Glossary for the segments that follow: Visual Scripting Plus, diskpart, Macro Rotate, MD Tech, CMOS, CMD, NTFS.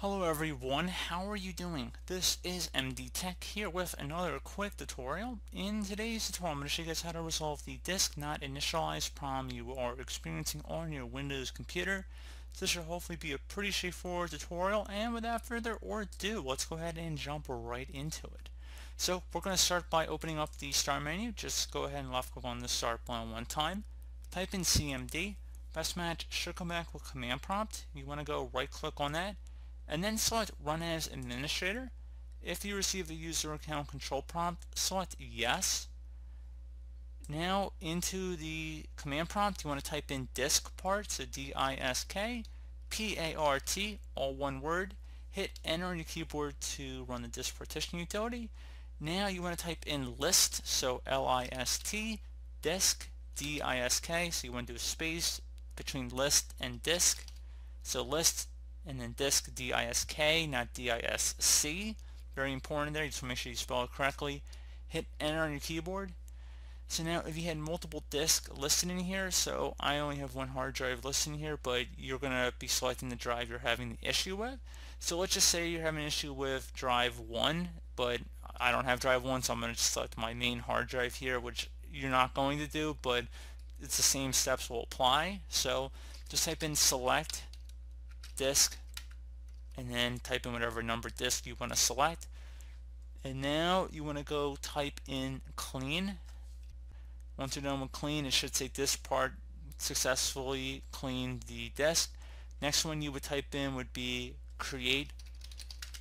Hello everyone, how are you doing? This is MD Tech here with another quick tutorial. In today's tutorial, I'm going to show you guys how to resolve the disk not initialized problem you are experiencing on your Windows computer. So this should hopefully be a pretty straightforward tutorial, and without further ado, let's go ahead and jump right into it. So we're going to start by opening up the start menu. Just go ahead and left click on the start button one time. Type in CMD. Best match should come back with command prompt. You want to go right click on that, and then select Run as Administrator. If you receive the user account control prompt, select Yes. Now into the command prompt, you want to type in diskpart, so D-I-S-K-P-A-R-T, all one word. Hit Enter on your keyboard to run the disk partition utility. Now you want to type in list, so L-I-S-T, disk, D-I-S-K, so you want to do a space between list and disk, so list and then disk, D-I-S-K, not D-I-S-C. Very important there, you just want to make sure you spell it correctly. Hit Enter on your keyboard. So now if you had multiple disks listed in here, so I only have one hard drive listed in here, but you're going to be selecting the drive you're having the issue with. So let's just say you're having an issue with drive 1, but I don't have drive 1, so I'm going to just select my main hard drive here, which you're not going to do, but it's the same steps will apply. So just type in select disk, and then type in whatever number disk you want to select, and now you want to go type in clean. Once you're done with clean, it should say disk part successfully cleaned the disk. Next one you would type in would be create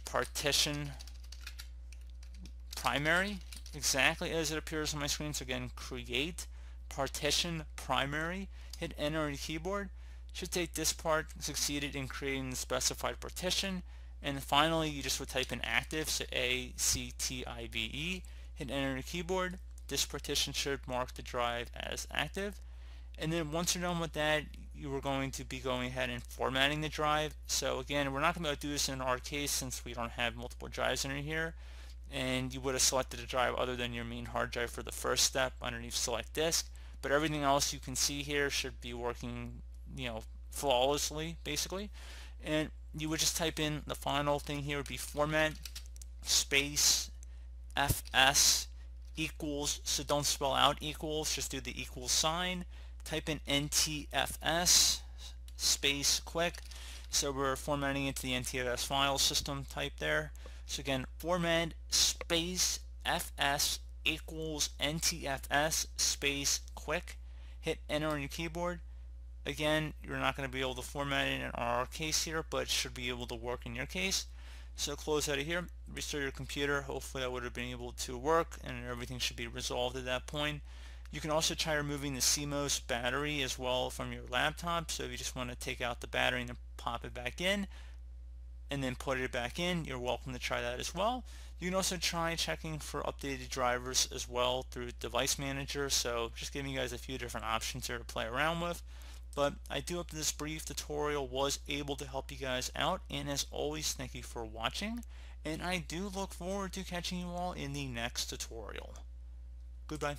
partition primary, exactly as it appears on my screen. So again, create partition primary, hit enter on your keyboard. Should say disk part succeeded in creating the specified partition. And finally, you just would type in active, so A-C-T-I-V-E, hit enter your keyboard. Disk partition should mark the drive as active. And then once you're done with that, you are going to be going ahead and formatting the drive. So again, we're not going to be able to do this in our case since we don't have multiple drives in here. And you would have selected a drive other than your main hard drive for the first step underneath select disk. But everything else you can see here should be working, you know, flawlessly basically, and you would just type in the final thing here would be format space FS equals, so don't spell out equals, just do the equal sign, type in NTFS space quick, so we're formatting into the NTFS file system type there. So again, format space FS equals NTFS space quick, hit enter on your keyboard. Again, you're not going to be able to format it in our case here, but it should be able to work in your case. So close out of here, restore your computer. Hopefully that would have been able to work, and everything should be resolved at that point. You can also try removing the CMOS battery as well from your laptop. So if you just want to take out the battery and then pop it back in and then put it back in, you're welcome to try that as well. You can also try checking for updated drivers as well through Device Manager. So just giving you guys a few different options here to play around with. But I do hope this brief tutorial was able to help you guys out, and as always, thank you for watching, and I do look forward to catching you all in the next tutorial. Goodbye.